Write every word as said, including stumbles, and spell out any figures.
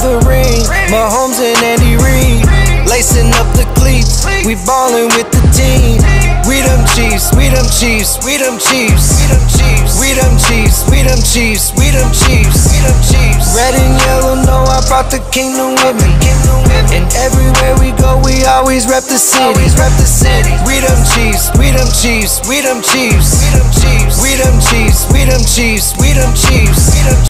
the ring. Mahomes and Andy Reid, lacing up the cleats. We ballin' with the team. We them Chiefs, we them Chiefs, we them Chiefs. We them Chiefs, we them Chiefs, we them Chiefs. Red and yellow know I brought the kingdom with me. And everywhere we go, we always rep the city. We them Chiefs, we them Chiefs, we them Chiefs. We them Chiefs, we them Chiefs, we them Chiefs.